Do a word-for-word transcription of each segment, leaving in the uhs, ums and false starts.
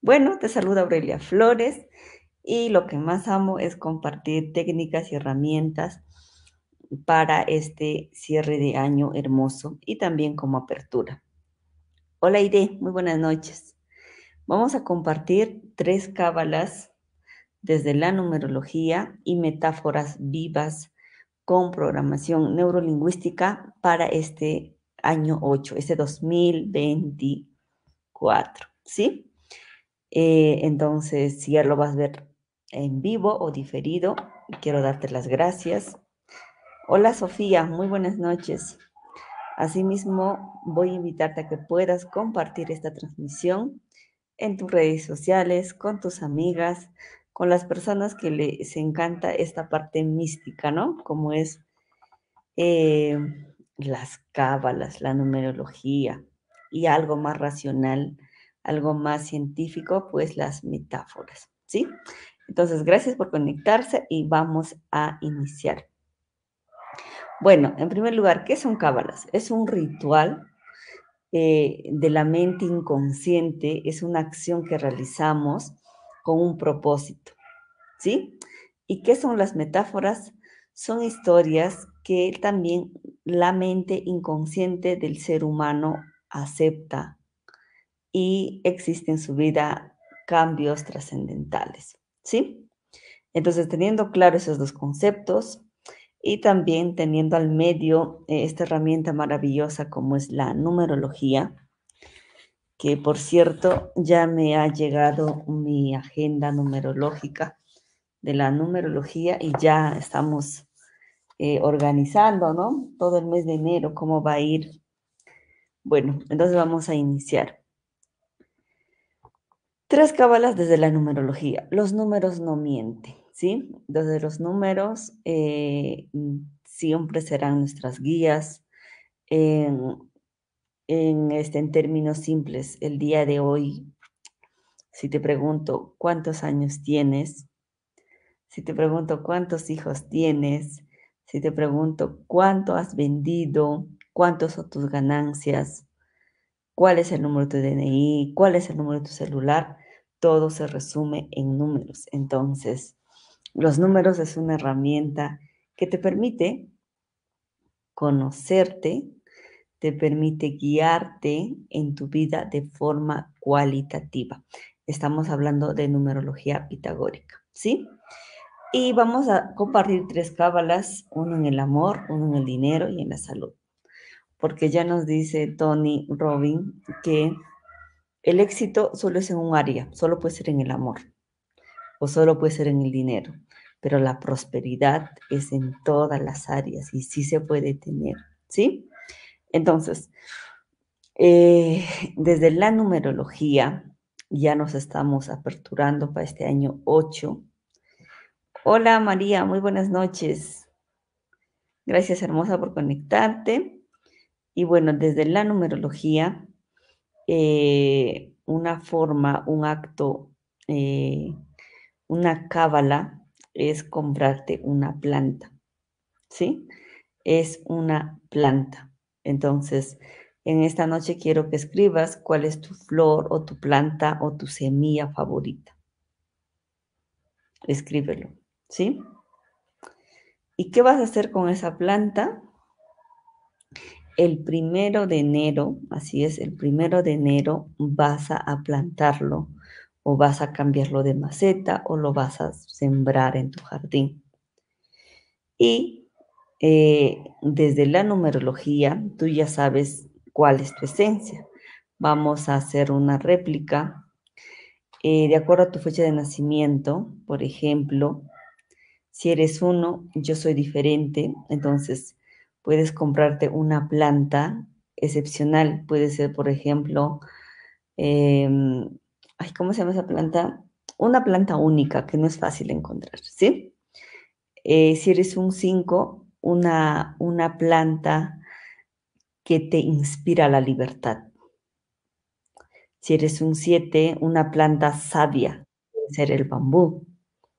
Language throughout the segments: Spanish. Bueno, te saluda Aurelia Flores y lo que más amo es compartir técnicas y herramientas para este cierre de año hermoso y también como apertura. Hola Iré, muy buenas noches. Vamos a compartir tres cábalas desde la numerología y metáforas vivas con programación neurolingüística para este año ocho, este dos mil veinticuatro, ¿sí? Eh, entonces, si ya lo vas a ver en vivo o diferido, quiero darte las gracias. Hola Sofía, muy buenas noches. Asimismo, voy a invitarte a que puedas compartir esta transmisión en tus redes sociales, con tus amigas, con las personas que les encanta esta parte mística, ¿no? Como es eh, las cábalas, la numerología y algo más racional, algo más científico, pues las metáforas, ¿sí? Entonces, gracias por conectarse y vamos a iniciar. Bueno, en primer lugar, ¿qué son cábalas? Es un ritual Eh, de la mente inconsciente, es una acción que realizamos con un propósito, ¿sí? ¿Y qué son las metáforas? Son historias que también la mente inconsciente del ser humano acepta y existen en su vida cambios trascendentales, ¿sí? Entonces, teniendo claro esos dos conceptos, y también teniendo al medio eh, esta herramienta maravillosa como es la numerología, que por cierto ya me ha llegado mi agenda numerológica de la numerología y ya estamos eh, organizando, ¿no? Todo el mes de enero, ¿cómo va a ir? Bueno, entonces vamos a iniciar. Tres cábalas desde la numerología. Los números no mienten. ¿Sí? Desde los números eh, siempre serán nuestras guías. En, en, este, en términos simples, el día de hoy, si te pregunto cuántos años tienes, si te pregunto cuántos hijos tienes, si te pregunto cuánto has vendido, cuántos son tus ganancias, cuál es el número de tu D N I, cuál es el número de tu celular, todo se resume en números. Entonces, los números es una herramienta que te permite conocerte, te permite guiarte en tu vida de forma cualitativa. Estamos hablando de numerología pitagórica, ¿sí? Y vamos a compartir tres cábalas, uno en el amor, uno en el dinero y en la salud. Porque ya nos dice Tony Robin que el éxito solo es en un área, solo puede ser en el amor. O solo puede ser en el dinero, pero la prosperidad es en todas las áreas y sí se puede tener, ¿sí? Entonces, eh, desde la numerología ya nos estamos aperturando para este año ocho. Hola María, muy buenas noches. Gracias hermosa por conectarte. Y bueno, desde la numerología, eh, una forma, un acto... Eh, Una cábala es comprarte una planta, ¿sí? Es una planta. Entonces, en esta noche quiero que escribas cuál es tu flor o tu planta o tu semilla favorita. Escríbelo, ¿sí? ¿Y qué vas a hacer con esa planta? El primero de enero, así es, el primero de enero vas a plantarlo. O vas a cambiarlo de maceta o lo vas a sembrar en tu jardín. Y eh, desde la numerología tú ya sabes cuál es tu esencia. Vamos a hacer una réplica eh, de acuerdo a tu fecha de nacimiento. Por ejemplo, si eres uno, yo soy diferente. Entonces puedes comprarte una planta excepcional. Puede ser, por ejemplo... Eh, Ay, ¿cómo se llama esa planta? Una planta única que no es fácil encontrar, ¿sí? Eh, si eres un cinco, una, una planta que te inspira la libertad. Si eres un siete, una planta sabia, puede ser el bambú,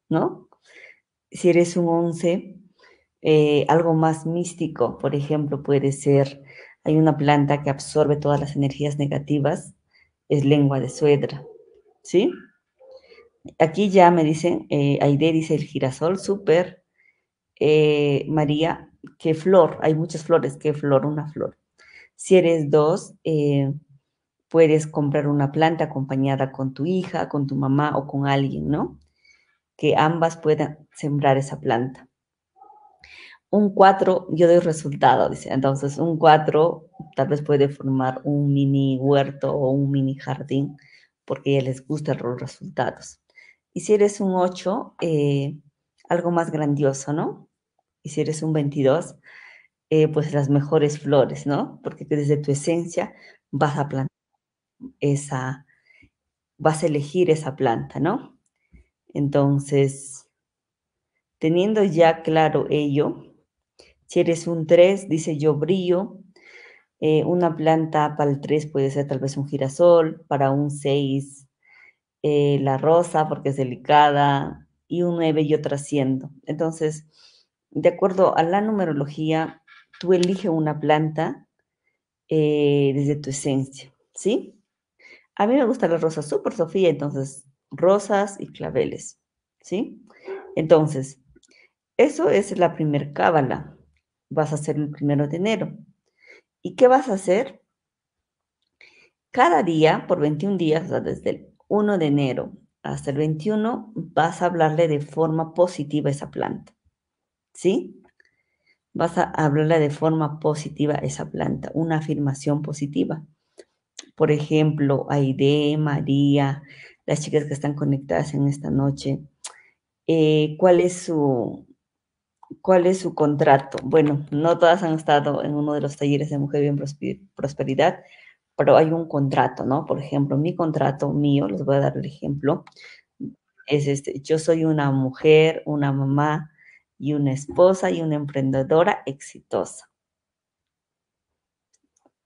¿no? Si eres un once, eh, algo más místico, por ejemplo, puede ser, hay una planta que absorbe todas las energías negativas, es lengua de suegra. ¿sí? Aquí ya me dicen, eh, Aide dice el girasol, súper. Eh, María, qué flor, hay muchas flores, qué flor, una flor. Si eres dos, eh, puedes comprar una planta acompañada con tu hija, con tu mamá o con alguien, ¿no? Que ambas puedan sembrar esa planta. Un cuatro, yo doy resultado, dice. Entonces, un cuatro tal vez puede formar un mini huerto o un mini jardín, porque ya les gustan los resultados. Y si eres un ocho, eh, algo más grandioso, ¿no? Y si eres un veintidós, eh, pues las mejores flores, ¿no? Porque desde tu esencia vas a plantar esa, vas a elegir esa planta, ¿no? Entonces, teniendo ya claro ello, si eres un tres, dice yo brillo. Eh, una planta para el tres puede ser tal vez un girasol, para un seis eh, la rosa porque es delicada, y un nueve yo trasciendo. Entonces, de acuerdo a la numerología, tú eliges una planta eh, desde tu esencia, ¿sí? A mí me gusta la rosa súper, Sofía, entonces rosas y claveles, ¿sí? Entonces, eso es la primer cábala. Vas a hacer el primero de enero. ¿Y qué vas a hacer? Cada día, por veintiún días, o sea, desde el primero de enero hasta el veintiuno, vas a hablarle de forma positiva a esa planta, ¿sí? Vas a hablarle de forma positiva a esa planta, una afirmación positiva. Por ejemplo, Aide, María, las chicas que están conectadas en esta noche, eh, ¿cuál es su... ¿Cuál es su contrato? Bueno, no todas han estado en uno de los talleres de Mujer Vive en Prosperidad, pero hay un contrato, ¿no? Por ejemplo, mi contrato mío, les voy a dar el ejemplo, es este: yo soy una mujer, una mamá y una esposa y una emprendedora exitosa.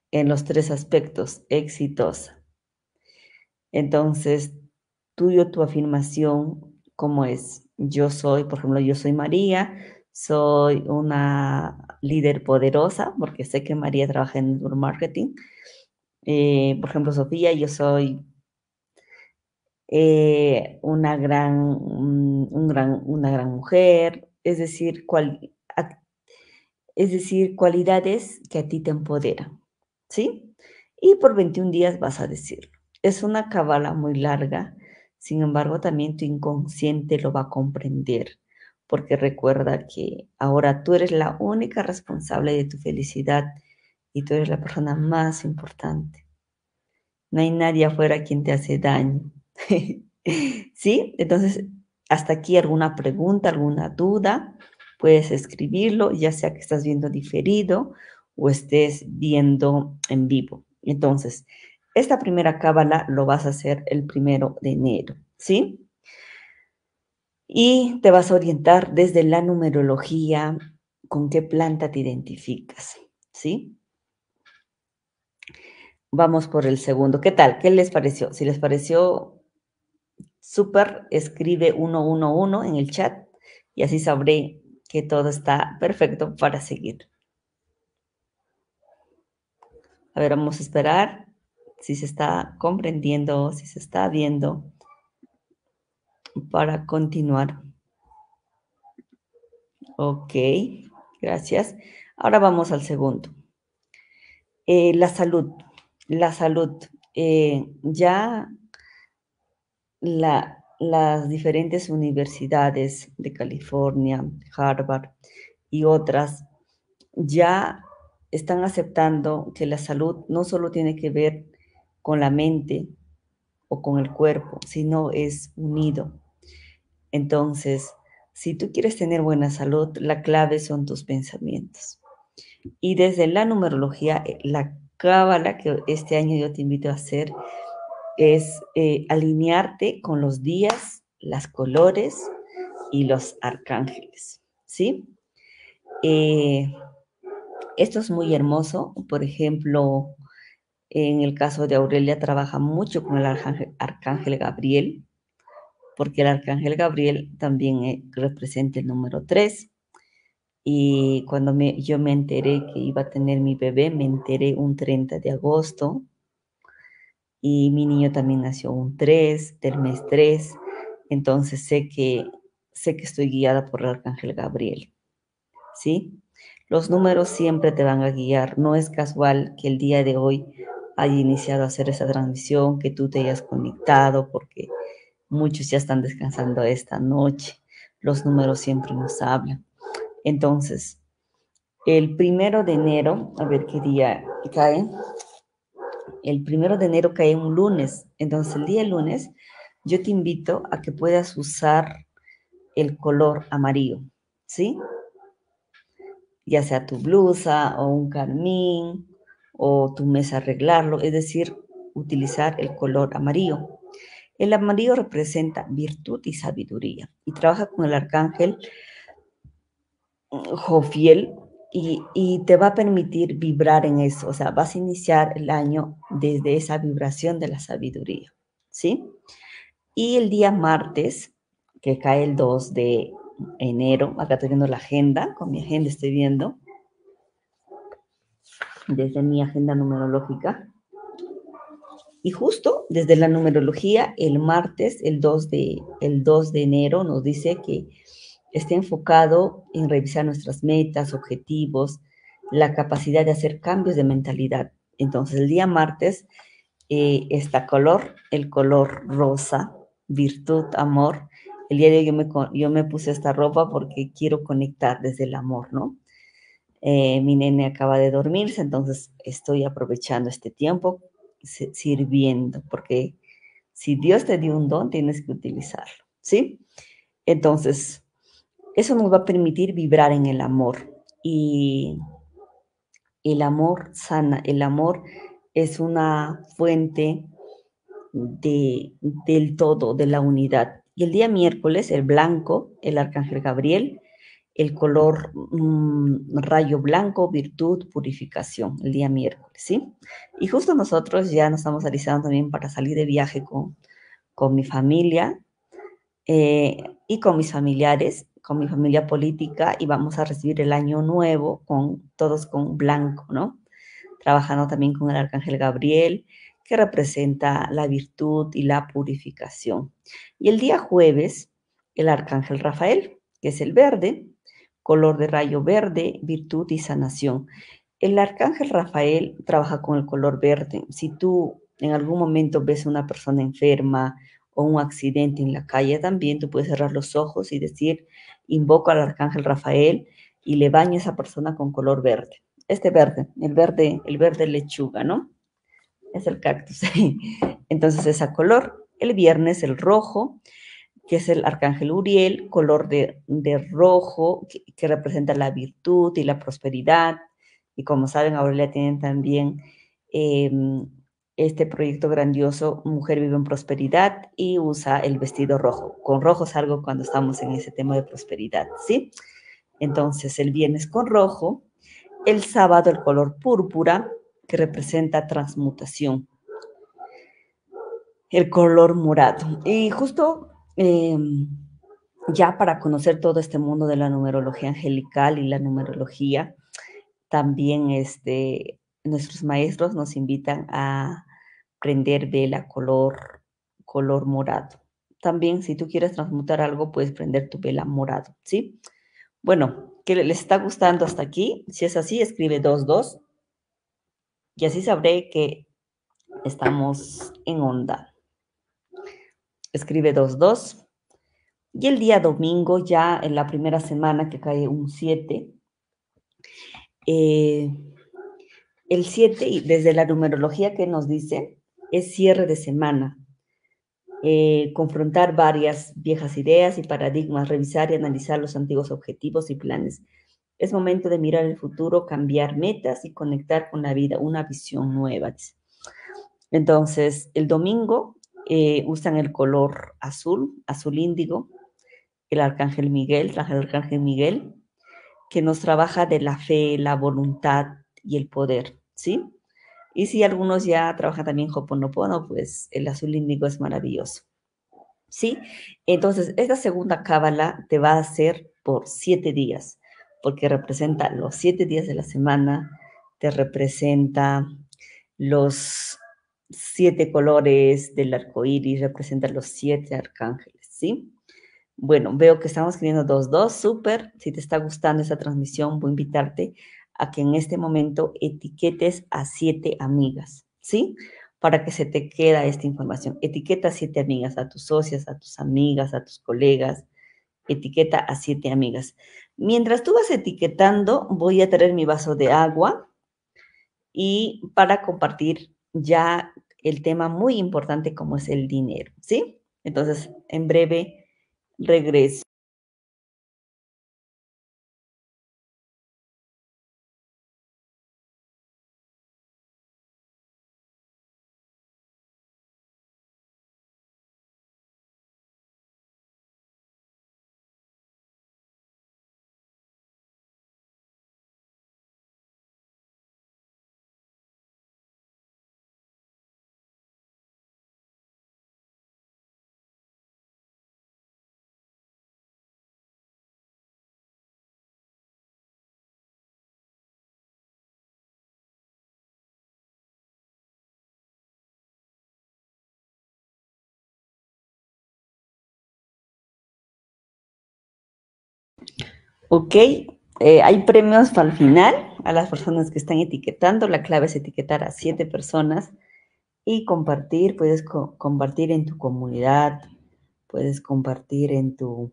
En los tres aspectos, exitosa. Entonces, tuyo, tu afirmación, ¿cómo es? Yo soy, por ejemplo, yo soy María. Soy una líder poderosa, porque sé que María trabaja en network marketing. Eh, por ejemplo, Sofía, yo soy eh, una, gran, un gran, una gran mujer. Es decir, cual, es decir, cualidades que a ti te empoderan, ¿sí? Y por veintiún días vas a decirlo. Es una cábala muy larga, sin embargo, también tu inconsciente lo va a comprender. Porque recuerda que ahora tú eres la única responsable de tu felicidad y tú eres la persona más importante. No hay nadie afuera quien te hace daño. ¿Sí? Entonces, hasta aquí alguna pregunta, alguna duda, puedes escribirlo, ya sea que estás viendo diferido o estés viendo en vivo. Entonces, esta primera cábala lo vas a hacer el primero de enero, ¿sí? Y te vas a orientar desde la numerología con qué planta te identificas, ¿sí? Vamos por el segundo. ¿Qué tal? ¿Qué les pareció? Si les pareció súper, escribe uno uno uno en el chat y así sabré que todo está perfecto para seguir. A ver, vamos a esperar si se está comprendiendo, si se está viendo, para continuar. Ok, gracias. Ahora vamos al segundo. Eh, la salud. La salud. Eh, ya la, las diferentes universidades de California, Harvard y otras, ya están aceptando que la salud no solo tiene que ver con la mente o con el cuerpo, sino es unido. Entonces, si tú quieres tener buena salud, la clave son tus pensamientos. Y desde la numerología, la cábala que este año yo te invito a hacer es eh, alinearte con los días, las colores y los arcángeles, ¿sí? Eh, esto es muy hermoso. Por ejemplo, en el caso de Aurelia, trabaja mucho con el arcángel, arcángel Gabriel, porque el arcángel Gabriel también representa el número tres. Y cuando me, yo me enteré que iba a tener mi bebé, me enteré un treinta de agosto. y mi niño también nació un tres del mes tres, entonces sé que, sé que estoy guiada por el Arcángel Gabriel, ¿sí? Los números siempre te van a guiar, no es casual que el día de hoy haya iniciado a hacer esa transmisión, que tú te hayas conectado, porque muchos ya están descansando esta noche, los números siempre nos hablan. Entonces, el primero de enero, a ver qué día cae, el primero de enero cae un lunes, entonces el día lunes yo te invito a que puedas usar el color amarillo, ¿sí? Ya sea tu blusa o un carmín, o tu mesa arreglarlo, es decir, utilizar el color amarillo. El amarillo representa virtud y sabiduría y trabaja con el arcángel Jofiel y, y te va a permitir vibrar en eso, o sea, vas a iniciar el año desde esa vibración de la sabiduría, ¿sí? Y el día martes, que cae el dos de enero, acá estoy viendo la agenda, con mi agenda estoy viendo, desde mi agenda numerológica. Y justo desde la numerología, el martes, el dos de enero, nos dice que está enfocado en revisar nuestras metas, objetivos, la capacidad de hacer cambios de mentalidad. Entonces, el día martes eh, está color, el color rosa, virtud, amor. El día de hoy yo me, yo me puse esta ropa porque quiero conectar desde el amor, ¿no? Eh, mi nene acaba de dormirse, entonces estoy aprovechando este tiempo sirviendo, porque si Dios te dio un don, tienes que utilizarlo, ¿sí? Entonces, eso nos va a permitir vibrar en el amor, y el amor sana, el amor es una fuente de, del todo, de la unidad. Y el día miércoles, el blanco, el Arcángel Gabriel, el color mmm, rayo blanco, virtud, purificación, el día miércoles, ¿sí? Y justo nosotros ya nos estamos alisando también para salir de viaje con, con mi familia eh, y con mis familiares, con mi familia política, y vamos a recibir el año nuevo con todos con blanco, ¿no? Trabajando también con el Arcángel Gabriel, que representa la virtud y la purificación. Y el día jueves, el Arcángel Rafael, que es el verde, color de rayo verde, virtud y sanación. El Arcángel Rafael trabaja con el color verde. Si tú en algún momento ves a una persona enferma o un accidente en la calle, también tú puedes cerrar los ojos y decir, invoco al Arcángel Rafael y le baño a esa persona con color verde. Este verde, el verde, el verde lechuga, ¿no? Es el cactus. Entonces, esa color. El viernes, el rojo, que es el Arcángel Uriel, color de, de rojo, que, que representa la virtud y la prosperidad. Y como saben, Aurelia tienen también eh, este proyecto grandioso, Mujer vive en Prosperidad, y usa el vestido rojo. Con rojo salgo cuando estamos en ese tema de prosperidad, ¿sí? Entonces, el viernes con rojo. El sábado, el color púrpura, que representa transmutación. El color morado. Y justo... Eh, ya para conocer todo este mundo de la numerología angelical y la numerología, también este, nuestros maestros nos invitan a prender vela color, color morado. También si tú quieres transmutar algo, puedes prender tu vela morado, ¿sí? Bueno, ¿qué les está gustando hasta aquí? Si es así, escribe dos dos y así sabré que estamos en onda. Escribe dos dos. Y el día domingo, ya en la primera semana que cae un siete, eh, el siete, y desde la numerología que nos dice, es cierre de semana. Eh, confrontar varias viejas ideas y paradigmas, revisar y analizar los antiguos objetivos y planes. Es momento de mirar el futuro, cambiar metas y conectar con la vida, una visión nueva. Entonces, el domingo... Eh, usan el color azul, azul índigo, el Arcángel Miguel, el Arcángel Miguel, que nos trabaja de la fe, la voluntad y el poder, ¿sí? Y si algunos ya trabajan también Hoponopono, pues el azul índigo es maravilloso, ¿sí? Entonces, esta segunda cábala te va a hacer por siete días, porque representa los siete días de la semana, te representa los... siete colores del arco iris representan los siete arcángeles, ¿sí? Bueno, veo que estamos escribiendo dos, dos, súper. Si te está gustando esta transmisión, voy a invitarte a que en este momento etiquetes a siete amigas, ¿sí? Para que se te quede esta información. Etiqueta a siete amigas, a tus socias, a tus amigas, a tus colegas. Etiqueta a siete amigas. Mientras tú vas etiquetando, voy a traer mi vaso de agua y para compartir ya el tema muy importante como es el dinero, ¿sí? Entonces, en breve regreso. Ok, eh, hay premios para el final a las personas que están etiquetando. La clave es etiquetar a siete personas y compartir. Puedes co- compartir en tu comunidad, puedes compartir en tu,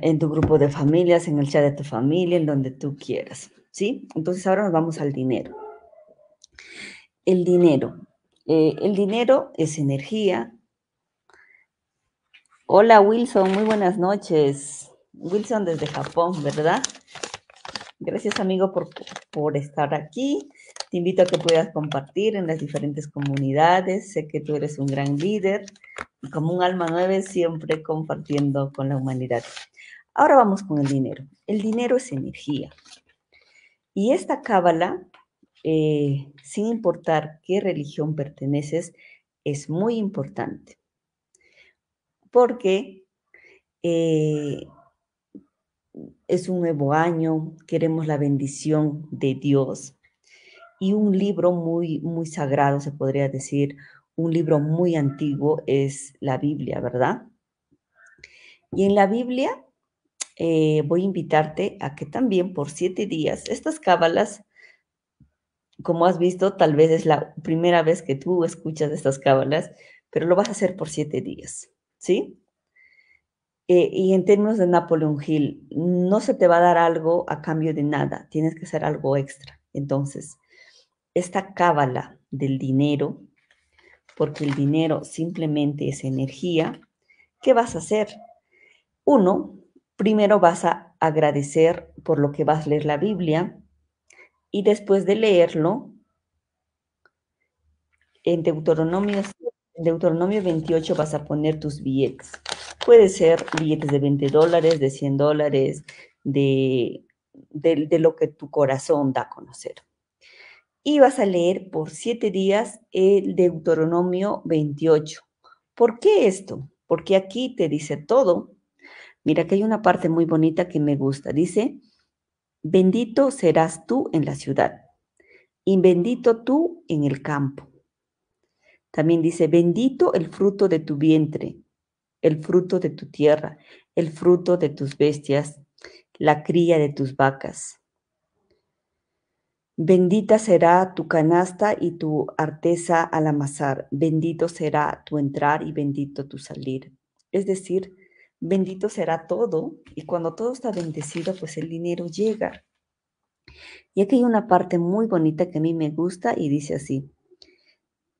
en tu grupo de familias, en el chat de tu familia, en donde tú quieras, ¿sí? Entonces ahora nos vamos al dinero. El dinero. Eh, el dinero es energía. Hola Wilson, muy buenas noches. Wilson desde Japón, ¿verdad? Gracias amigo por, por estar aquí. Te invito a que puedas compartir en las diferentes comunidades. Sé que tú eres un gran líder y como un alma nueva siempre compartiendo con la humanidad. Ahora vamos con el dinero. El dinero es energía. Y esta cábala, eh, sin importar qué religión perteneces, es muy importante. Porque eh, es un nuevo año, queremos la bendición de Dios. Y un libro muy, muy sagrado, se podría decir, un libro muy antiguo es la Biblia, ¿verdad? Y en la Biblia eh, voy a invitarte a que también por siete días, estas cábalas, como has visto, tal vez es la primera vez que tú escuchas estas cábalas, pero lo vas a hacer por siete días. ¿Sí? Eh, y en términos de Napoleón Gil, no se te va a dar algo a cambio de nada, tienes que hacer algo extra. Entonces, esta cábala del dinero, porque el dinero simplemente es energía, ¿qué vas a hacer? Uno, primero vas a agradecer por lo que vas a leer la Biblia y después de leerlo, en Deuteronomio Deuteronomio veintiocho vas a poner tus billetes. Puede ser billetes de veinte dólares, de cien dólares, de, de, de lo que tu corazón da a conocer. Y vas a leer por siete días el Deuteronomio veintiocho. ¿Por qué esto? Porque aquí te dice todo. Mira que hay una parte muy bonita que me gusta. Dice, bendito serás tú en la ciudad y bendito tú en el campo. También dice, bendito el fruto de tu vientre, el fruto de tu tierra, el fruto de tus bestias, la cría de tus vacas. Bendita será tu canasta y tu arteza al amasar. Bendito será tu entrar y bendito tu salir. Es decir, bendito será todo. Y cuando todo está bendecido, pues el dinero llega. Y aquí hay una parte muy bonita que a mí me gusta y dice así.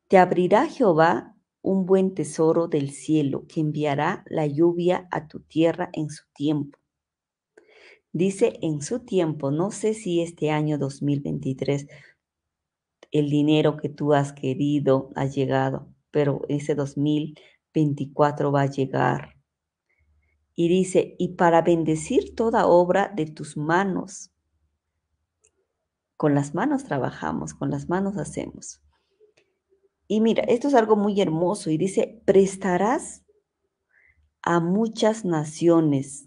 Te abrirá Jehová un buen tesoro del cielo que enviará la lluvia a tu tierra en su tiempo. Dice en su tiempo, no sé si este año dos mil veintitrés el dinero que tú has querido ha llegado, pero ese dos mil veinticuatro va a llegar. Y dice, y para bendecir toda obra de tus manos. Con las manos trabajamos, con las manos hacemos. Y mira, esto es algo muy hermoso y dice, prestarás a muchas naciones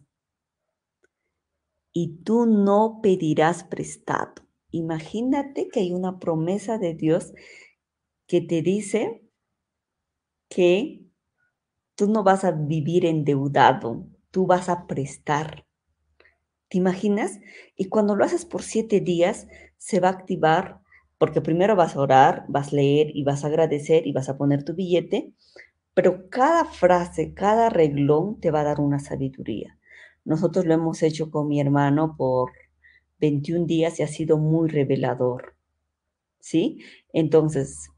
y tú no pedirás prestado. Imagínate que hay una promesa de Dios que te dice que tú no vas a vivir endeudado, tú vas a prestar. ¿Te imaginas? Y cuando lo haces por siete días, se va a activar, porque primero vas a orar, vas a leer y vas a agradecer y vas a poner tu billete, pero cada frase, cada renglón te va a dar una sabiduría. Nosotros lo hemos hecho con mi hermano por veintiún días y ha sido muy revelador, ¿sí? Entonces,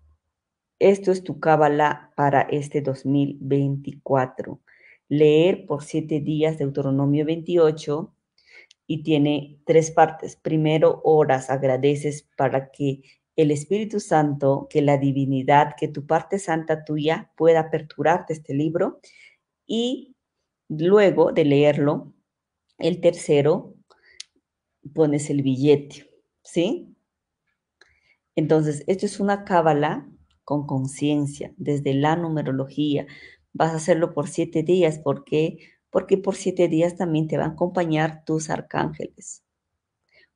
esto es tu Kabbalah para este dos mil veinticuatro. Leer por siete días Deuteronomio veintiocho y tiene tres partes. Primero, oras, agradeces para que el Espíritu Santo, que la divinidad, que tu parte santa tuya pueda aperturarte este libro. Y luego de leerlo, el tercero, pones el billete, ¿sí? Entonces, esto es una Kabbalah con conciencia, desde la numerología. Vas a hacerlo por siete días. ¿Por qué? Porque por siete días también te van a acompañar tus arcángeles.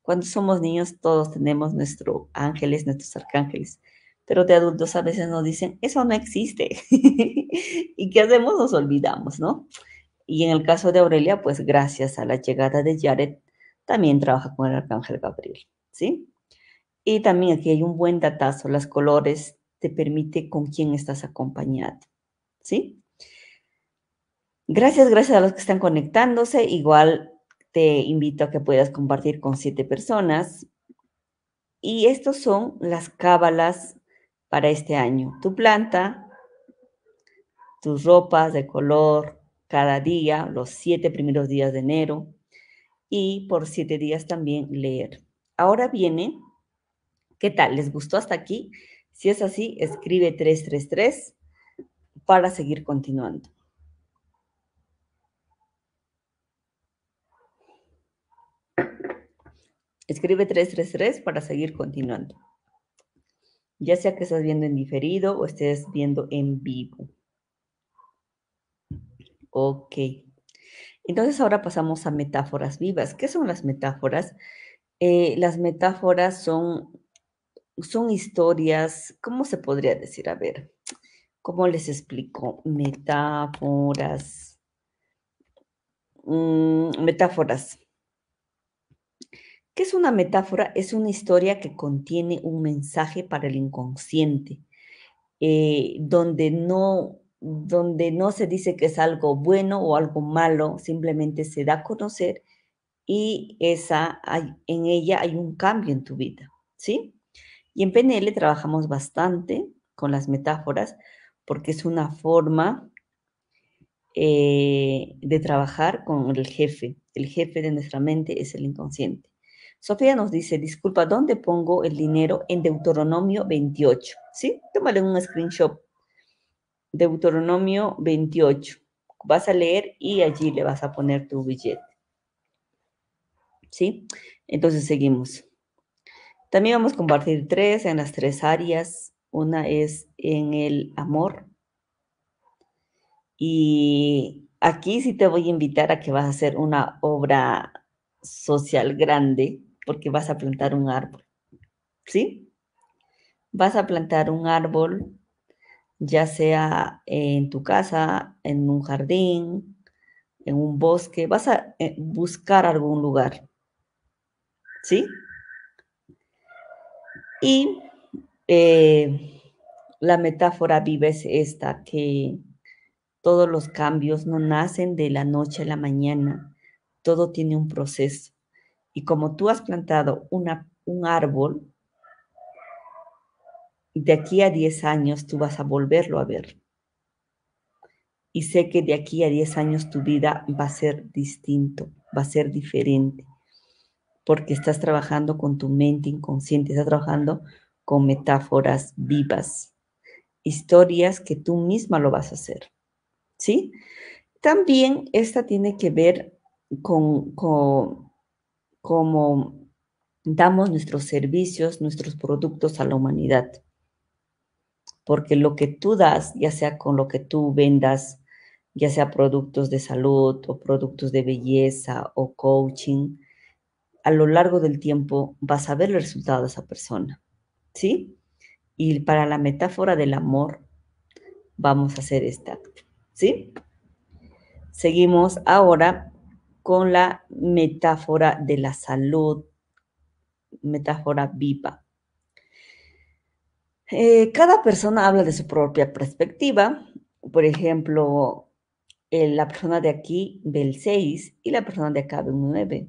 Cuando somos niños, todos tenemos nuestros ángeles, nuestros arcángeles. Pero de adultos a veces nos dicen, eso no existe. ¿Y qué hacemos? Nos olvidamos, ¿no? Y en el caso de Aurelia, pues gracias a la llegada de Jared, también trabaja con el Arcángel Gabriel, ¿sí? Y también aquí hay un buen datazo, los colores te permite con quién estás acompañado, ¿sí? Gracias, gracias a los que están conectándose. Igual te invito a que puedas compartir con siete personas. Y estos son las cábalas para este año. Tu planta, tus ropas de color cada día, los siete primeros días de enero. Y por siete días también leer. Ahora viene, ¿qué tal? ¿Les gustó hasta aquí? Si es así, escribe tres tres tres para seguir continuando. Escribe tres tres tres para seguir continuando. Ya sea que estás viendo en diferido o estés viendo en vivo. Ok. Entonces ahora pasamos a metáforas vivas. ¿Qué son las metáforas? Eh, las metáforas son, son historias, ¿cómo se podría decir? A ver, ¿cómo les explico? Metáforas. Mm, metáforas. ¿Qué es una metáfora? Es una historia que contiene un mensaje para el inconsciente, eh, donde no... donde no se dice que es algo bueno o algo malo, simplemente se da a conocer y esa, hay, en ella hay un cambio en tu vida, ¿sí? Y en P N L trabajamos bastante con las metáforas porque es una forma eh, de trabajar con el jefe. El jefe de nuestra mente es el inconsciente. Sofía nos dice, disculpa, ¿dónde pongo el dinero? En Deuteronomio veintiocho, ¿sí? Tómale un screenshot. Deuteronomio veintiocho. Vas a leer y allí le vas a poner tu billete. ¿Sí? Entonces seguimos. También vamos a compartir tres en las tres áreas. Una es en el amor. Y aquí sí te voy a invitar a que vas a hacer una obra social grande porque vas a plantar un árbol. ¿Sí? Vas a plantar un árbol, ya sea en tu casa, en un jardín, en un bosque, vas a buscar algún lugar, ¿sí? Y eh, la metáfora viva es esta, que todos los cambios no nacen de la noche a la mañana, todo tiene un proceso. Y como tú has plantado una, un árbol, de aquí a diez años tú vas a volverlo a ver. Y sé que de aquí a diez años tu vida va a ser distinto, va a ser diferente. Porque estás trabajando con tu mente inconsciente, estás trabajando con metáforas vivas. Historias que tú misma lo vas a hacer, ¿sí? También esta tiene que ver con, con cómo damos nuestros servicios, nuestros productos a la humanidad. Porque lo que tú das, ya sea con lo que tú vendas, ya sea productos de salud o productos de belleza o coaching, a lo largo del tiempo vas a ver el resultado de esa persona, ¿sí? Y para la metáfora del amor vamos a hacer este acto, ¿sí? Seguimos ahora con la metáfora de la salud, metáfora viva. Eh, cada persona habla de su propia perspectiva. Por ejemplo, eh, la persona de aquí ve el seis y la persona de acá ve un nueve.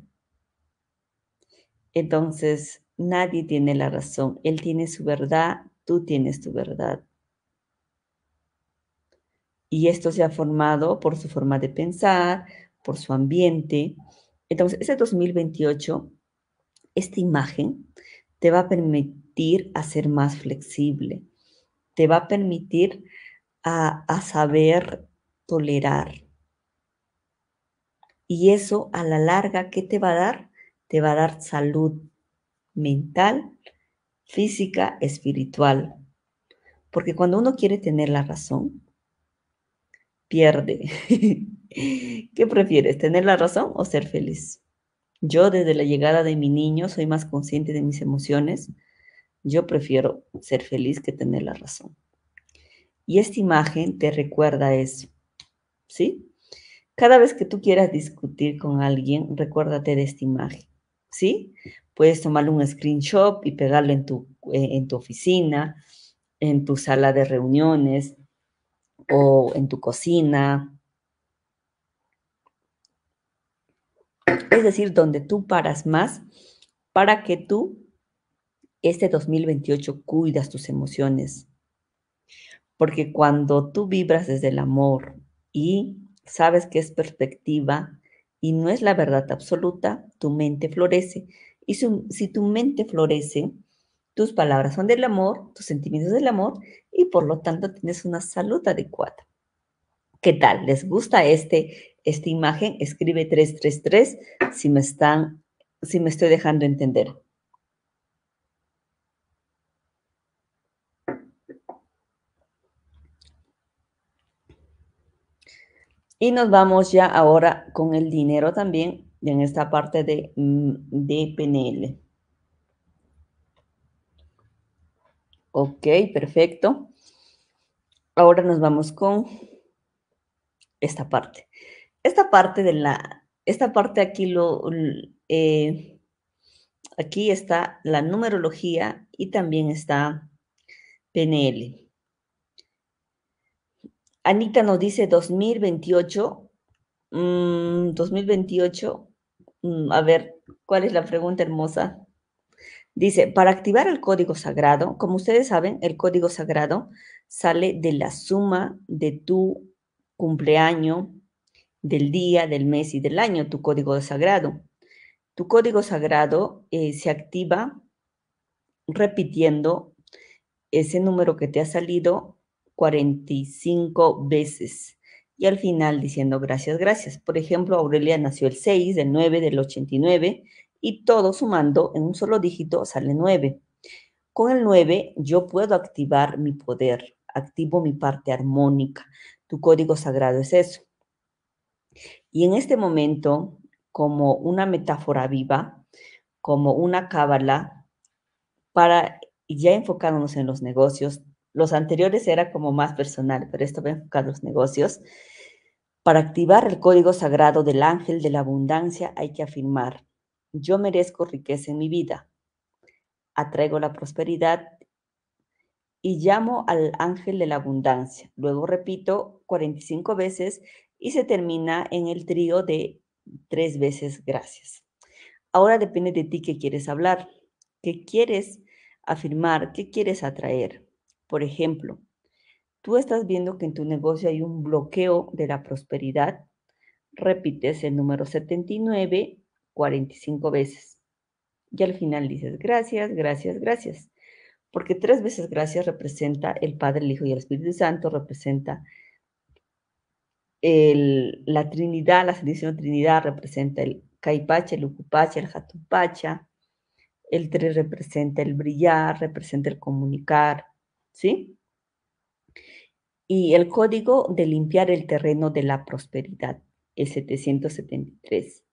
Entonces, nadie tiene la razón. Él tiene su verdad, tú tienes tu verdad. Y esto se ha formado por su forma de pensar, por su ambiente. Entonces, ese dos mil veintiocho, esta imagen te va a permitir a ser más flexible. Te va a permitir a, a saber tolerar. Y eso, a la larga, ¿qué te va a dar? Te va a dar salud mental, física, espiritual. Porque cuando uno quiere tener la razón, pierde. ¿Qué prefieres, tener la razón o ser feliz? Yo, desde la llegada de mi niño, soy más consciente de mis emociones. Yo prefiero ser feliz que tener la razón. Y esta imagen te recuerda eso, ¿sí? Cada vez que tú quieras discutir con alguien, recuérdate de esta imagen. ¿Sí? Puedes tomar un screenshot y pegarlo en tu, en tu oficina, en tu sala de reuniones o en tu cocina. Es decir, donde tú paras más para que tú, este dos mil veintiocho, cuidas tus emociones. Porque cuando tú vibras desde el amor y sabes que es perspectiva, y no es la verdad absoluta, tu mente florece. Y su, si tu mente florece, tus palabras son del amor, tus sentimientos del amor, y por lo tanto tienes una salud adecuada. ¿Qué tal? ¿Les gusta este, esta imagen? Escribe tres tres tres si me, están, si me estoy dejando entender. Y nos vamos ya ahora con el dinero también, en esta parte de, de P N L. Ok, perfecto. Ahora nos vamos con esta parte. Esta parte de la, esta parte aquí lo, eh, aquí está la numerología y también está P N L. Anita nos dice dos mil veintiocho, mmm, dos mil veintiocho, mmm, a ver, ¿cuál es la pregunta hermosa? Dice, para activar el código sagrado, como ustedes saben, el código sagrado sale de la suma de tu cumpleaños, del día, del mes y del año, tu código sagrado. Tu código sagrado eh, se activa repitiendo ese número que te ha salido cuarenta y cinco veces y al final diciendo gracias, gracias. Por ejemplo, Aurelia nació el seis, del nueve, del ochenta y nueve y todo sumando en un solo dígito sale nueve. Con el nueve yo puedo activar mi poder, activo mi parte armónica. Tu código sagrado es eso. Y en este momento, como una metáfora viva, como una cábala, para ya enfocándonos en los negocios. Los anteriores era como más personal, pero esto va a enfocar los negocios. Para activar el código sagrado del ángel de la abundancia hay que afirmar, yo merezco riqueza en mi vida, atraigo la prosperidad y llamo al ángel de la abundancia. Luego repito cuarenta y cinco veces y se termina en el trío de tres veces gracias. Ahora depende de ti qué quieres hablar, qué quieres afirmar, qué quieres atraer. Por ejemplo, tú estás viendo que en tu negocio hay un bloqueo de la prosperidad. Repites el número setenta y nueve, cuarenta y cinco veces. Y al final dices, gracias, gracias, gracias. Porque tres veces gracias representa el Padre, el Hijo y el Espíritu Santo, representa el, la Trinidad, la Santísima Trinidad, representa el Caipacha, el Ucupacha, el Jatupacha. El tres representa el brillar, representa el comunicar. ¿Sí? Y el código de limpiar el terreno de la prosperidad, el setecientos setenta y tres.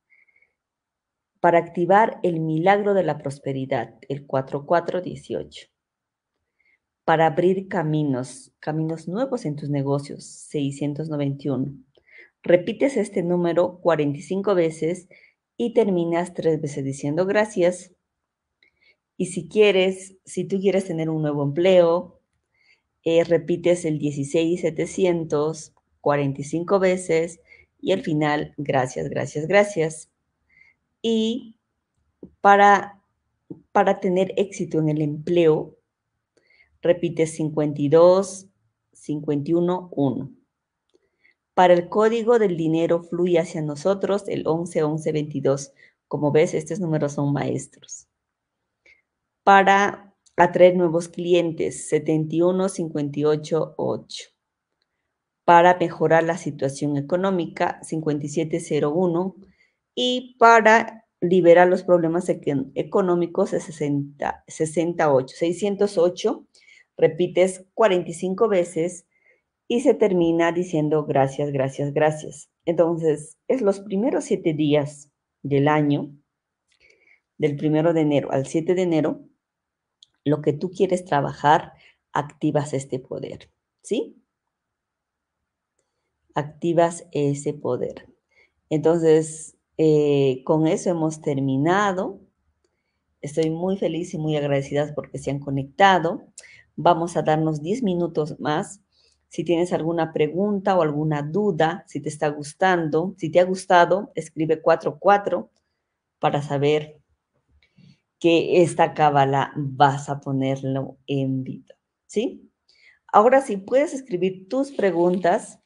para activar el milagro de la prosperidad, el cuatro cuatro dieciocho. Para abrir caminos, caminos nuevos en tus negocios, seiscientos noventa y uno. Repites este número cuarenta y cinco veces y terminas tres veces diciendo gracias. Y si quieres, si tú quieres tener un nuevo empleo, eh, repites el dieciséis setecientos cuarenta y cinco veces y al final, gracias, gracias, gracias. Y para, para tener éxito en el empleo, repites cincuenta y dos cincuenta y uno uno. Para el código del dinero fluye hacia nosotros, el once once veintidós. Como ves, estos números son maestros. Para atraer nuevos clientes, setenta y uno cincuenta y ocho ocho. Para mejorar la situación económica, cincuenta y siete cero uno. Y para liberar los problemas económicos, sesenta, sesenta y ocho, seiscientos ocho. Repites cuarenta y cinco veces y se termina diciendo gracias, gracias, gracias. Entonces, es los primeros siete días del año, del primero de enero al siete de enero, lo que tú quieres trabajar, activas este poder, ¿sí? Activas ese poder. Entonces, eh, con eso hemos terminado. Estoy muy feliz y muy agradecida porque se han conectado. Vamos a darnos diez minutos más. Si tienes alguna pregunta o alguna duda, si te está gustando, si te ha gustado, escribe cuatro cuatro para saber que esta cábala vas a ponerlo en vida, ¿sí? Ahora sí, puedes escribir tus preguntas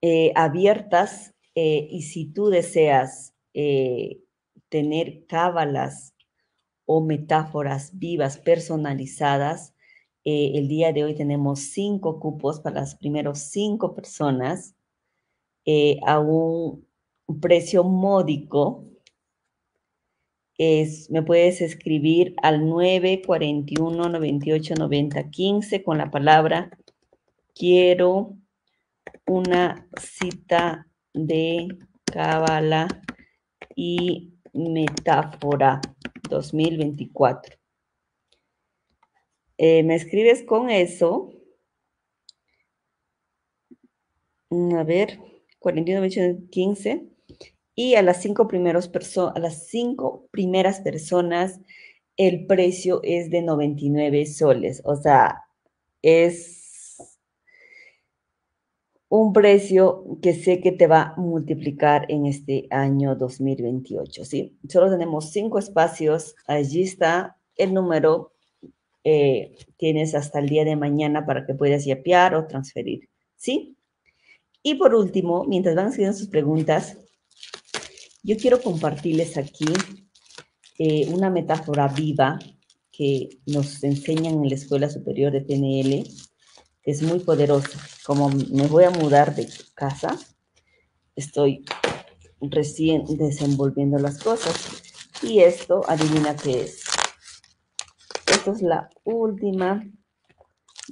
eh, abiertas eh, y si tú deseas eh, tener cábalas o metáforas vivas personalizadas, Eh, el día de hoy tenemos cinco cupos para las primeros cinco personas eh, a un precio módico. Es, me puedes escribir al nueve cuatro uno, noventa y ocho, noventa, quince con la palabra quiero una cita de cábala y metáfora dos mil veinticuatro. Eh, me escribes con eso. A ver, cuarenta y uno, quince. Y a las cinco primeros perso- a las cinco primeras personas, el precio es de noventa y nueve soles. O sea, es un precio que sé que te va a multiplicar en este año dos mil veintiocho, ¿sí? Solo tenemos cinco espacios. Allí está el número. Eh, tienes hasta el día de mañana para que puedas yapear o transferir, ¿sí? Y por último, mientras van haciendo sus preguntas, yo quiero compartirles aquí eh, una metáfora viva que nos enseñan en la Escuela Superior de P N L, que es muy poderosa. Como me voy a mudar de casa, estoy recién desenvolviendo las cosas. Y esto, adivina qué es. Esto es la última,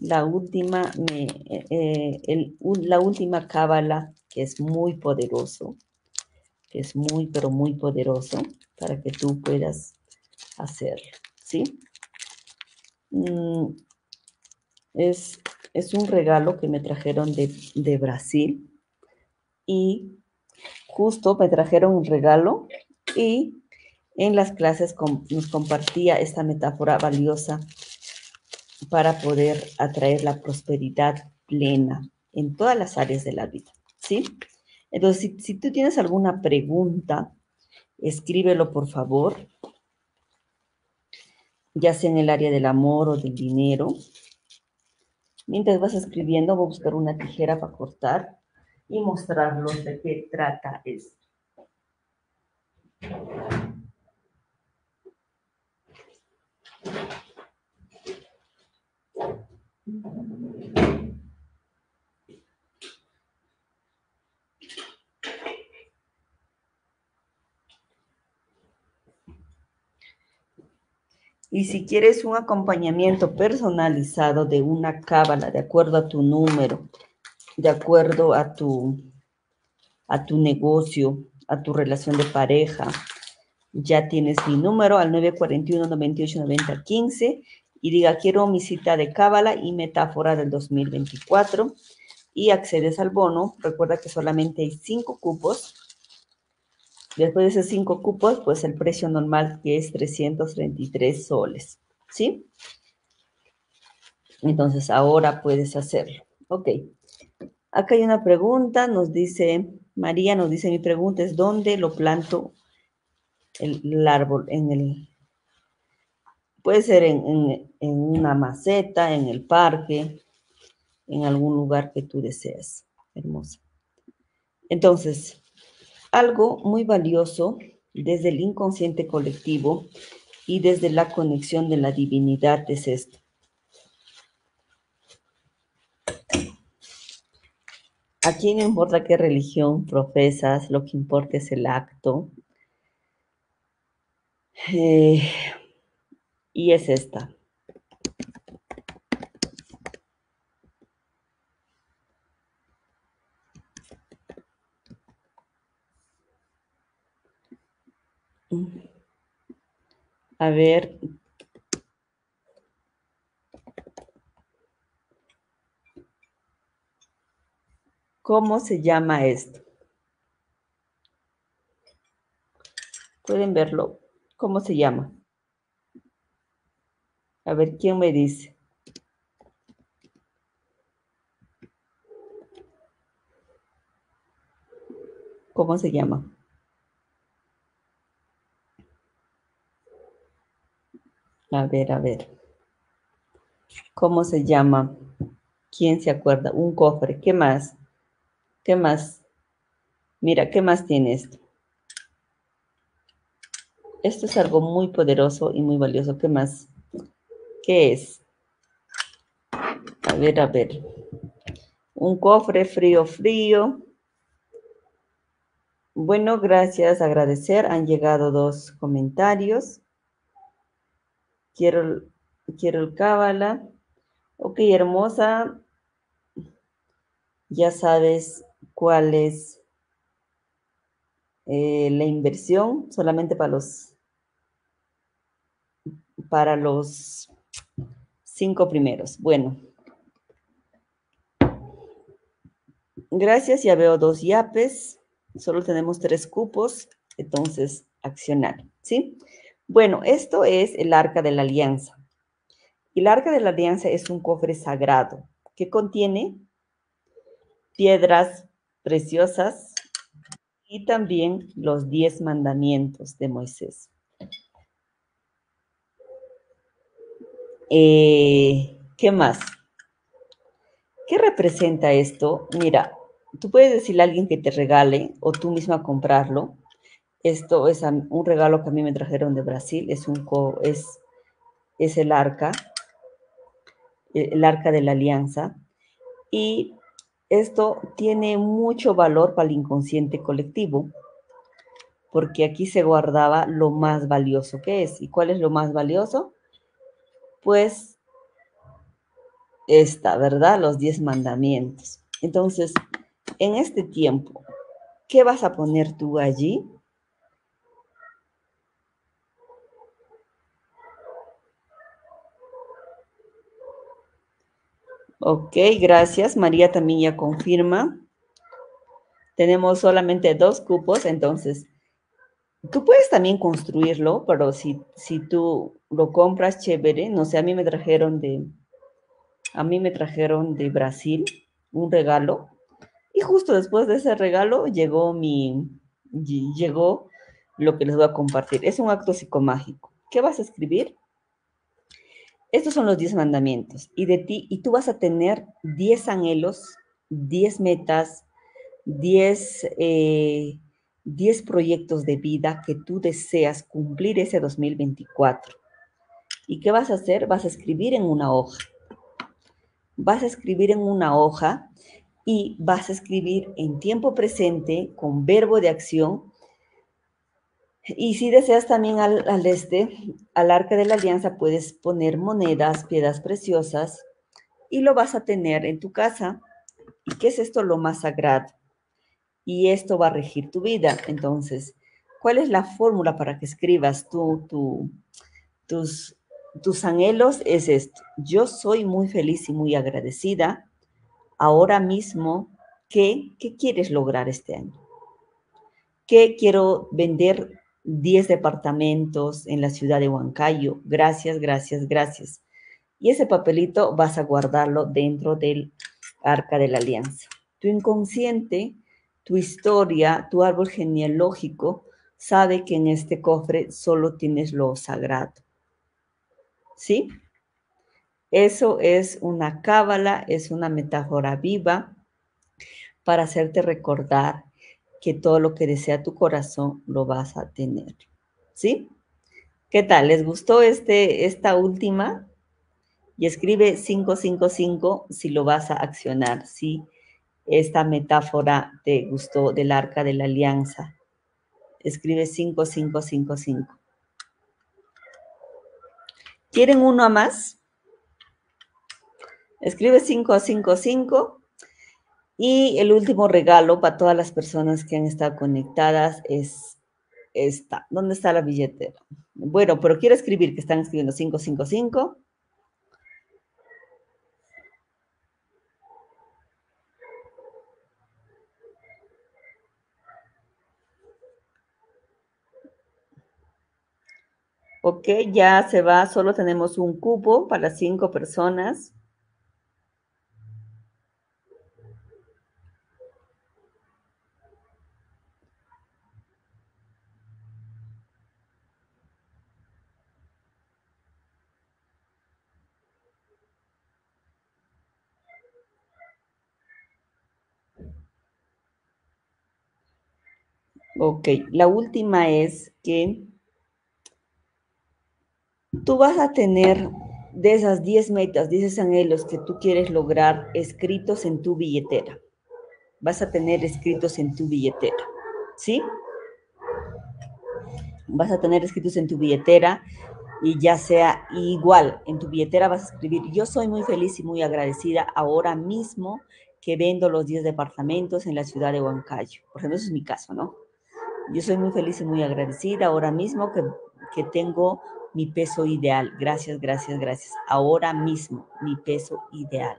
la última, me, eh, el, la última cábala que es muy poderoso, que es muy, pero muy poderoso para que tú puedas hacerlo, ¿sí? Mm, es, es un regalo que me trajeron de, de Brasil y justo me trajeron un regalo y en las clases nos compartía esta metáfora valiosa para poder atraer la prosperidad plena en todas las áreas de la vida, ¿sí? Entonces, si, si tú tienes alguna pregunta, escríbelo, por favor, ya sea en el área del amor o del dinero. Mientras vas escribiendo, voy a buscar una tijera para cortar y mostrarlos de qué trata esto. Y si quieres un acompañamiento personalizado de una cábala de acuerdo a tu número, de acuerdo a tu a tu negocio, a tu relación de pareja. Ya tienes mi número al nueve cuatro uno, noventa y ocho, noventa, quince y diga, quiero mi cita de Kabbalah y metáfora del dos mil veinticuatro y accedes al bono. Recuerda que solamente hay cinco cupos. Después de esos cinco cupos, pues el precio normal que es trescientos treinta y tres soles, ¿sí? Entonces ahora puedes hacerlo. Ok. Acá hay una pregunta, nos dice, María nos dice, mi pregunta es, ¿dónde lo planto el, el árbol? En el, puede ser en, en, en una maceta, en el parque, en algún lugar que tú deseas. Hermosa. Entonces, algo muy valioso desde el inconsciente colectivo y desde la conexión de la divinidad es esto. Aquí no importa qué religión profesas, lo que importa es el acto. Eh, y es esta. A ver. ¿Cómo se llama esto? ¿Pueden verlo? ¿Cómo se llama? A ver, ¿quién me dice? ¿Cómo se llama? A ver, a ver. ¿Cómo se llama? ¿Quién se acuerda? Un cofre. ¿Qué más? ¿Qué más? Mira, ¿qué más tiene esto? Esto es algo muy poderoso y muy valioso. ¿Qué más? ¿Qué es? A ver, a ver. Un cofre frío, frío. Bueno, gracias, agradecer. Han llegado dos comentarios. Quiero, quiero el Kabbalah. Ok, hermosa. Ya sabes cuál es eh, la inversión solamente para los para los cinco primeros. Bueno, gracias, ya veo dos yapes, solo tenemos tres cupos, entonces accionar, ¿sí? Bueno, esto es el Arca de la Alianza. Y el Arca de la Alianza es un cofre sagrado que contiene piedras preciosas y también los diez mandamientos de Moisés. Eh, ¿Qué más? ¿Qué representa esto? Mira, tú puedes decirle a alguien que te regale o tú misma comprarlo. Esto es un regalo que a mí me trajeron de Brasil. Es, un co es, es el arca, el arca de la alianza. Y esto tiene mucho valor para el inconsciente colectivo, porque aquí se guardaba lo más valioso que es. ¿Y cuál es lo más valioso? Pues esta, ¿verdad? Los diez mandamientos. Entonces, en este tiempo, ¿qué vas a poner tú allí? Ok, gracias. María también ya confirma. Tenemos solamente dos cupos, entonces tú puedes también construirlo, pero si, si tú lo compras, chévere. No sé, a mí me trajeron de, a mí me trajeron de Brasil un regalo y justo después de ese regalo llegó mi, llegó lo que les voy a compartir. Es un acto psicomágico. ¿Qué vas a escribir? Estos son los diez mandamientos y de ti, y tú vas a tener diez anhelos, diez metas, diez, eh, diez proyectos de vida que tú deseas cumplir ese dos mil veinticuatro. ¿Y qué vas a hacer? Vas a escribir en una hoja. Vas a escribir en una hoja y vas a escribir en tiempo presente con verbo de acción. Y si deseas también al, al este, al Arca de la Alianza, puedes poner monedas, piedras preciosas, y lo vas a tener en tu casa. ¿Y qué es esto lo más sagrado? y esto va a regir tu vida. Entonces, ¿cuál es la fórmula para que escribas tú, tú, tus, tus anhelos? Es esto: yo soy muy feliz y muy agradecida ahora mismo. ¿Qué, qué quieres lograr este año? ¿Qué quiero vender? diez departamentos en la ciudad de Huancayo. Gracias, gracias, gracias. Y ese papelito vas a guardarlo dentro del Arca de la Alianza. Tu inconsciente, tu historia, tu árbol genealógico sabe que en este cofre solo tienes lo sagrado. ¿Sí? Eso es una cábala, es una metáfora viva para hacerte recordar que todo lo que desea tu corazón lo vas a tener. ¿Sí? ¿Qué tal? ¿Les gustó este, esta última? Y escribe cinco cinco cinco si lo vas a accionar, si esta metáfora te gustó del Arca de la Alianza. Escribe cinco cinco cinco cinco. ¿Quieren uno a más? Escribe cinco cinco cinco. Y el último regalo para todas las personas que han estado conectadas es esta. ¿Dónde está la billetera? Bueno, pero quiero escribir que están escribiendo cinco cinco cinco. Ok, ya se va. Solo tenemos un cupo para cinco personas. Ok, la última es que tú vas a tener de esas diez metas, diez anhelos que tú quieres lograr escritos en tu billetera. Vas a tener escritos en tu billetera, ¿sí? Vas a tener escritos en tu billetera y ya sea igual, en tu billetera vas a escribir: yo soy muy feliz y muy agradecida ahora mismo que vendo los diez departamentos en la ciudad de Huancayo. Por ejemplo, eso es mi caso, ¿no? Yo soy muy feliz y muy agradecida ahora mismo que, que tengo mi peso ideal. Gracias, gracias, gracias. Ahora mismo, mi peso ideal.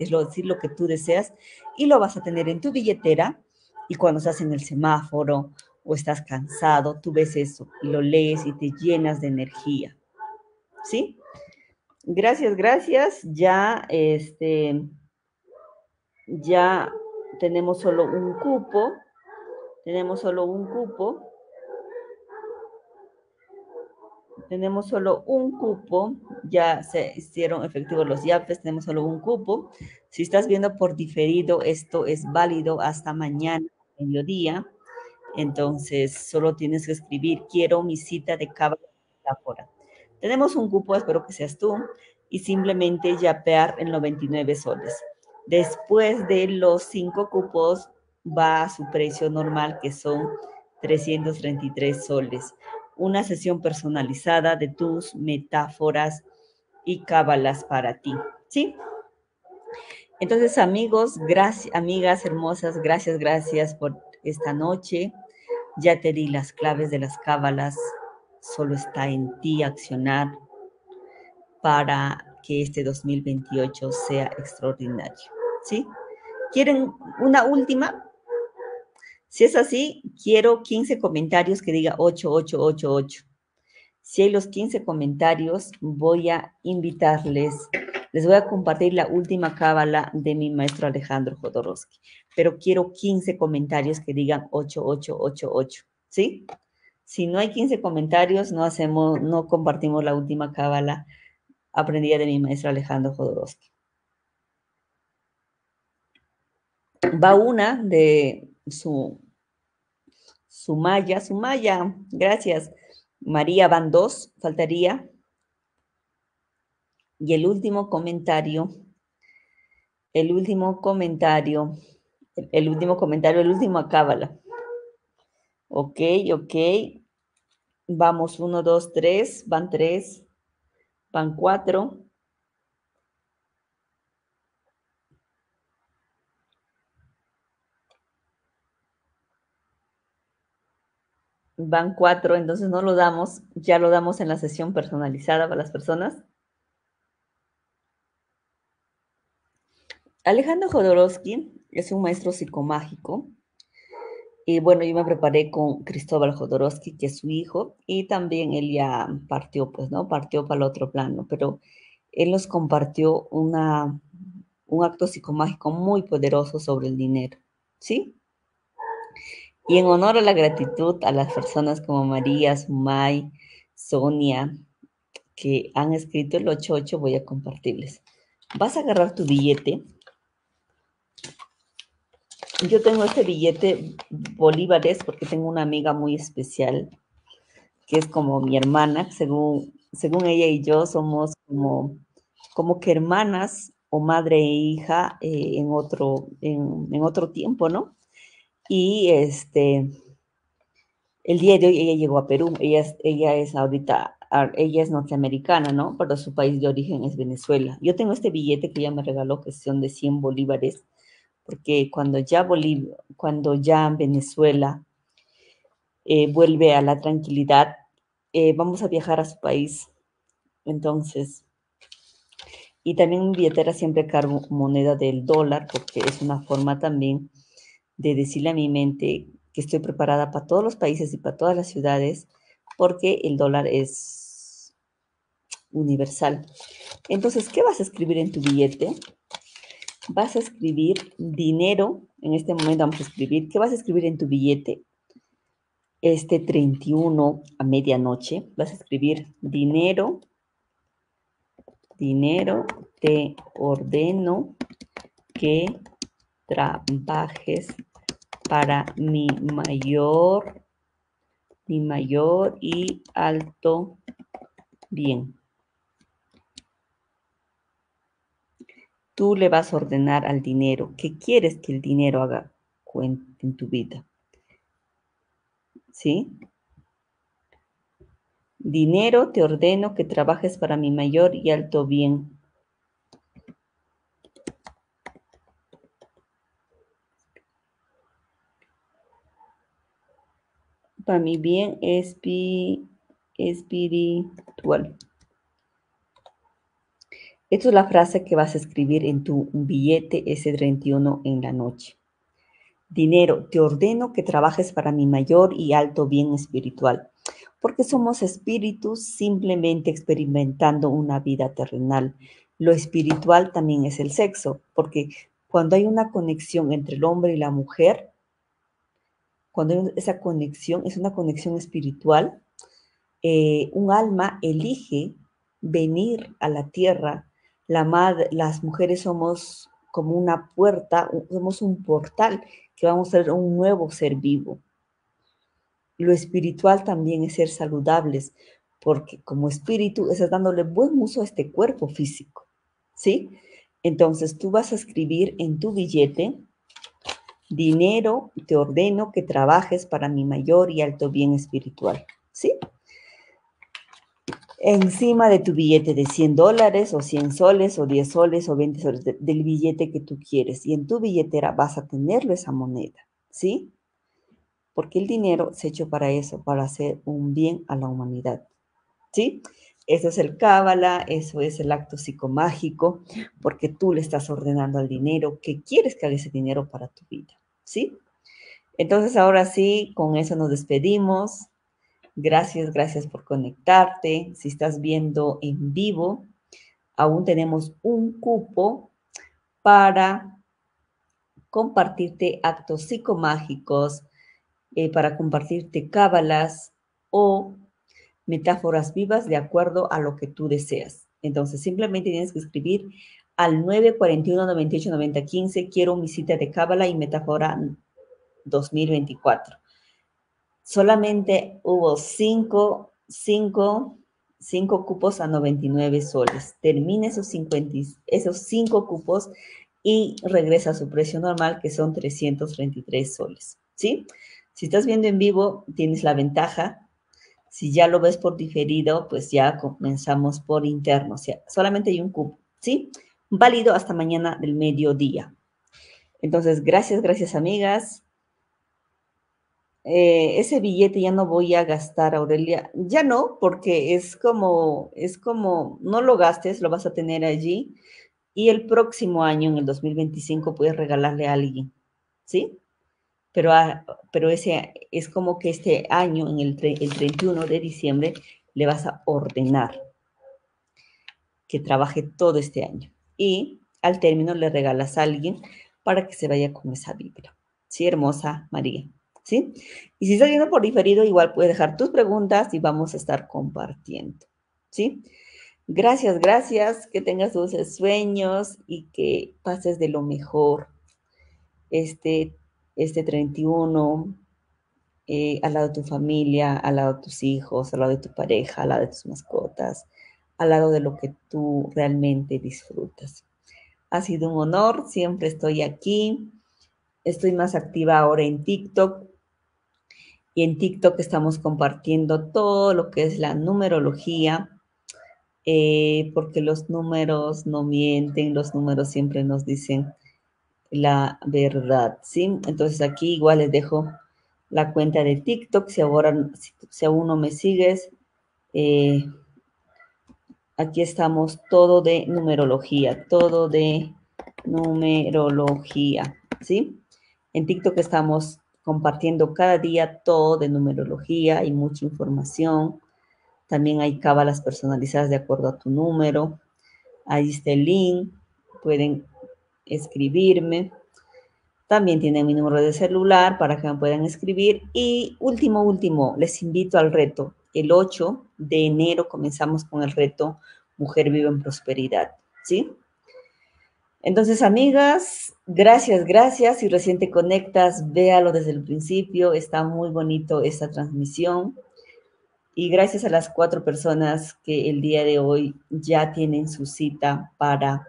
Es lo, decir lo que tú deseas y lo vas a tener en tu billetera, y cuando estás en el semáforo o estás cansado, tú ves eso y lo lees y te llenas de energía. ¿Sí? Gracias, gracias. Ya, este, ya tenemos solo un cupo. Tenemos solo un cupo, tenemos solo un cupo, ya se hicieron efectivos los yapes, tenemos solo un cupo. Si estás viendo por diferido, esto es válido hasta mañana, mediodía. Entonces, solo tienes que escribir: quiero mi cita de Kabbalah. Tenemos un cupo, espero que seas tú, y simplemente yapear en noventa y nueve soles. Después de los cinco cupos, va a su precio normal, que son trescientos treinta y tres soles. Una sesión personalizada de tus metáforas y cábalas para ti, ¿sí? Entonces, amigos, gracias, amigas hermosas, gracias, gracias por esta noche. Ya te di las claves de las cábalas. Solo está en ti accionar para que este dos mil veintiocho sea extraordinario, ¿sí? ¿Quieren una última? Si es así, quiero quince comentarios que diga ocho ocho ocho ocho. Si hay los quince comentarios, voy a invitarles, les voy a compartir la última cábala de mi maestro Alejandro Jodorowsky. Pero quiero quince comentarios que digan ocho ocho ocho ocho, ¿sí? Si no hay quince comentarios, no hacemos, no compartimos la última cábala aprendida de mi maestro Alejandro Jodorowsky. Va una de su... Sumaya, Sumaya, gracias. María, van dos, faltaría. Y el último comentario, el último comentario, el último comentario, el último cábala. Ok, ok. Vamos, uno, dos, tres, van tres, van cuatro. van cuatro, entonces no lo damos, ya lo damos en la sesión personalizada para las personas. Alejandro Jodorowsky es un maestro psicomágico. Y bueno, yo me preparé con Cristóbal Jodorowsky, que es su hijo, y también él ya partió, pues, ¿no? Partió para el otro plano, pero él nos compartió una, un acto psicomágico muy poderoso sobre el dinero, ¿sí? Y en honor a la gratitud a las personas como María, Sumay, Sonia, que han escrito el ocho ocho, voy a compartirles. Vas a agarrar tu billete. Yo tengo este billete bolívares porque tengo una amiga muy especial, que es como mi hermana. Según, según ella y yo somos como, como que hermanas o madre e hija eh, en, otro, en, en otro tiempo, ¿no? Y este, el día de hoy ella llegó a Perú. Ella es, ella es ahorita, ella es norteamericana, ¿no? Pero su país de origen es Venezuela. Yo tengo este billete que ella me regaló, que son de cien bolívares. Porque cuando ya, Bolivia, cuando ya Venezuela eh, vuelve a la tranquilidad, eh, vamos a viajar a su país. Entonces, y también mi billetera siempre cargo moneda del dólar, porque es una forma también de decirle a mi mente que estoy preparada para todos los países y para todas las ciudades, porque el dólar es universal. Entonces, ¿qué vas a escribir en tu billete? Vas a escribir dinero. En este momento vamos a escribir. ¿Qué vas a escribir en tu billete? Este treinta y uno a medianoche. Vas a escribir dinero. Dinero, te ordeno que trabajes para mi mayor, mi mayor y alto bien. Tú le vas a ordenar al dinero que quieres que el dinero haga en tu vida. ¿Sí? Dinero, te ordeno que trabajes para mi mayor y alto bien. Para mi bien espiritual. Esta es la frase que vas a escribir en tu billete ese treinta y uno en la noche. Dinero, te ordeno que trabajes para mi mayor y alto bien espiritual, porque somos espíritus simplemente experimentando una vida terrenal. Lo espiritual también es el sexo, porque cuando hay una conexión entre el hombre y la mujer, cuando hay esa conexión, es una conexión espiritual, eh, un alma elige venir a la tierra. La madre, las mujeres somos como una puerta, somos un portal que vamos a ser un nuevo ser vivo. Lo espiritual también es ser saludables, porque como espíritu estás dándole buen uso a este cuerpo físico, ¿sí? Entonces tú vas a escribir en tu billete, dinero, te ordeno que trabajes para mi mayor y alto bien espiritual, ¿sí? Encima de tu billete de cien dólares o cien soles o diez soles o veinte soles, de, del billete que tú quieres. Y en tu billetera vas a tenerlo esa moneda, ¿sí? Porque el dinero se hecho para eso, para hacer un bien a la humanidad, ¿sí? Eso es el Kabbalah, eso es el acto psicomágico, porque tú le estás ordenando al dinero que quieres que haga ese dinero para tu vida, ¿sí? Entonces ahora sí, con eso nos despedimos. Gracias, gracias por conectarte. Si estás viendo en vivo, aún tenemos un cupo para compartirte actos psicomágicos, eh, para compartirte cábalas o metáforas vivas de acuerdo a lo que tú deseas. Entonces, simplemente tienes que escribir al nueve cuatro uno, noventa y ocho, noventa, quince, quiero mi cita de cábala y metáfora dos mil veinticuatro. Solamente hubo cinco, cinco, cinco cupos a noventa y nueve soles. Termina esos, cincuenta, esos cinco cupos y regresa a su precio normal, que son trescientos treinta y tres soles. ¿Sí? Si estás viendo en vivo, tienes la ventaja. Si ya lo ves por diferido, pues ya comenzamos por interno. O sea, solamente hay un cupo, ¿sí? Válido hasta mañana del mediodía. Entonces, gracias, gracias, amigas. eh, ese billete ya no voy a gastar, Aurelia. Ya no, porque es como, es como, no lo gastes, lo vas a tener allí. Y el próximo año, en el dos mil veinticinco, puedes regalarle a alguien, ¿sí? Pero, a, pero ese, es como que este año, en el, tre, el treinta y uno de diciembre, le vas a ordenar que trabaje todo este año. Y al término le regalas a alguien para que se vaya con esa vibra. ¿Sí, hermosa María? ¿Sí? Y si estás viendo por diferido, igual puedes dejar tus preguntas y vamos a estar compartiendo. ¿Sí? Gracias, gracias, que tengas dulces sueños y que pases de lo mejor este, este treinta y uno, eh, al lado de tu familia, al lado de tus hijos, al lado de tu pareja, al lado de tus mascotas, al lado de lo que tú realmente disfrutas. Ha sido un honor, siempre estoy aquí, estoy más activa ahora en TikTok. Y en TikTok estamos compartiendo todo lo que es la numerología. Eh, porque los números no mienten, los números siempre nos dicen la verdad, ¿sí? Entonces aquí igual les dejo la cuenta de TikTok, si, ahora, si, si aún no me sigues, eh, aquí estamos todo de numerología, todo de numerología, ¿sí? En TikTok estamos compartiendo cada día todo de numerología y mucha información. También hay cábalas personalizadas de acuerdo a tu número. Ahí está el link. Pueden escribirme. También tienen mi número de celular para que me puedan escribir. Y último, último, les invito al reto. El ocho de enero comenzamos con el reto Mujer vive en Prosperidad. ¿Sí? Entonces, amigas, gracias, gracias. Si recién te conectas, véalo desde el principio. Está muy bonito esta transmisión. Y gracias a las cuatro personas que el día de hoy ya tienen su cita para,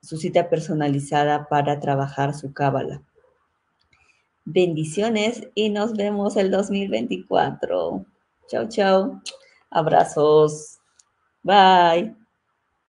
su cita personalizada para trabajar su cábala. Bendiciones y nos vemos el dos mil veinticuatro. Chao, chao. Abrazos. Bye.